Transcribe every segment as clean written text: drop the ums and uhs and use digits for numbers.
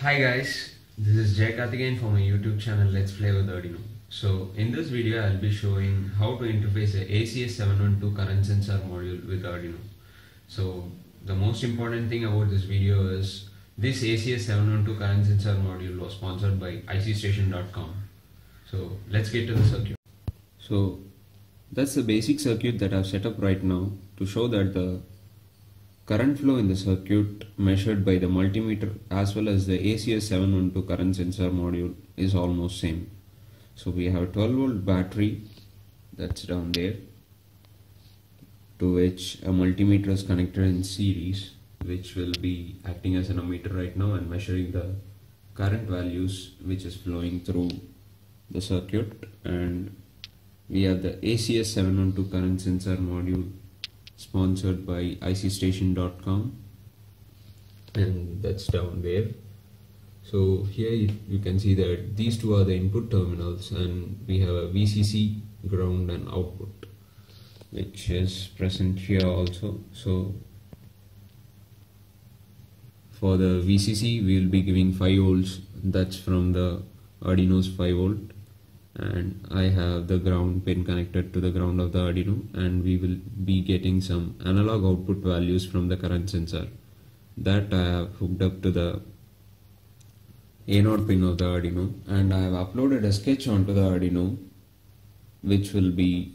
Hi guys, this is Jay Karthikeyan from my YouTube channel Let's Play with Arduino. So in this video I'll be showing how to interface the ACS712 current sensor module with Arduino. So the most important thing about this video is this ACS712 current sensor module was sponsored by ICStation.com. So let's get to the circuit. So that's the basic circuit that I've set up right now to show that the current flow in the circuit measured by the multimeter as well as the ACS712 current sensor module is almost same. So we have a 12 volt battery that's down there, to which a multimeter is connected in series, which will be acting as an ammeter right now and measuring the current values which is flowing through the circuit. And we have the ACS712 current sensor module sponsored by ICStation.com, and that's down there. So here you can see that these two are the input terminals, and we have a VCC, ground, and output, which is present here also. So for the VCC we will be giving 5 volts, that's from the Arduino's 5 volt, and I have the ground pin connected to the ground of the Arduino, and we will be getting some analog output values from the current sensor that I have hooked up to the A0 pin of the Arduino, and I have uploaded a sketch onto the Arduino which will be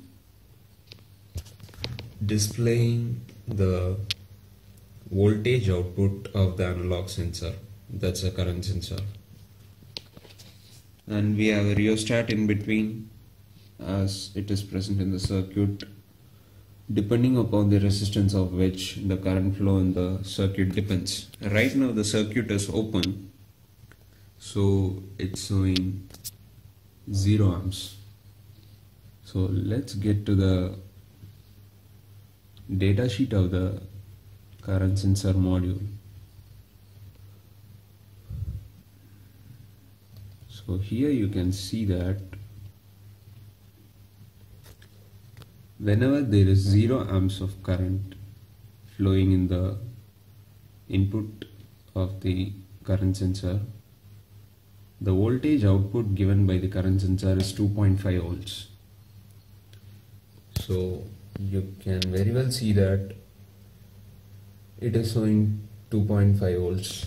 displaying the voltage output of the analog sensor, that's the current sensor. And we have a rheostat in between as it is present in the circuit, depending upon the resistance of which the current flow in the circuit depends. Right now the circuit is open, so it's showing 0 amps. So let's get to the data sheet of the current sensor module. So here you can see that whenever there is 0 amps of current flowing in the input of the current sensor, the voltage output given by the current sensor is 2.5 volts. So you can very well see that it is showing 2.5 volts.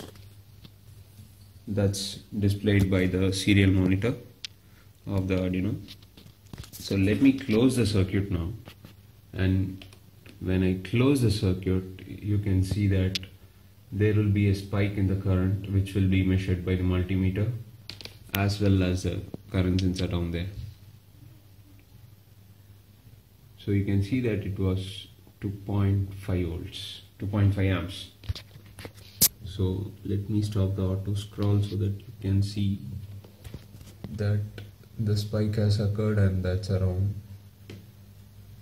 That's displayed by the serial monitor of the Arduino. So let me close the circuit now, and when I close the circuit you can see that there will be a spike in the current which will be measured by the multimeter as well as the current sensor down there. So you can see that it was 2.5 amps. So let me stop the auto scroll so that you can see that the spike has occurred, and that's around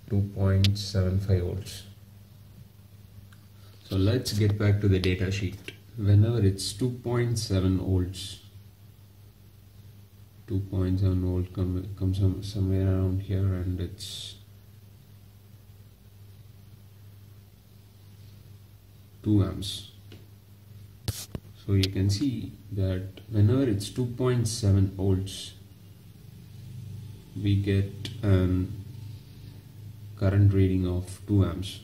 2.75 volts. So let's get back to the data sheet. Whenever it's 2.7 volts comes somewhere around here, and it's 2 amps. So you can see that whenever it's 2.7 volts we get current reading of 2 amps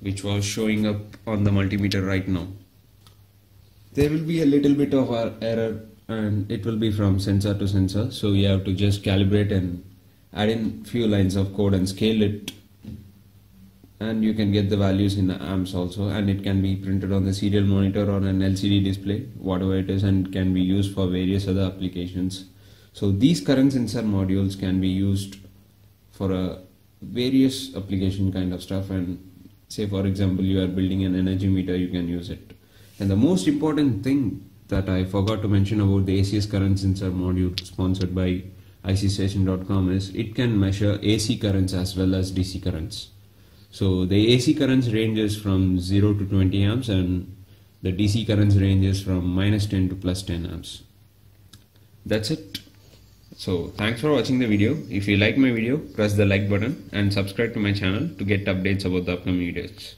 which was showing up on the multimeter right now. There will be a little bit of error, and it will be from sensor to sensor, so you have to just calibrate and add in few lines of code and scale it, and you can get the values in the amps also, and it can be printed on the serial monitor or an LCD display, whatever it is, and can be used for various other applications. So these current sensor modules can be used for a various application kind of stuff, and say for example you are building an energy meter, you can use it. And the most important thing that I forgot to mention about the ACS current sensor module sponsored by ICStation.com is it can measure AC currents as well as DC currents. So the AC currents ranges from 0 to 20 amps, and the DC currents ranges from -10 to +10 amps. That's it. So thanks for watching the video. If you like my video, press the like button and subscribe to my channel to get updates about the upcoming videos.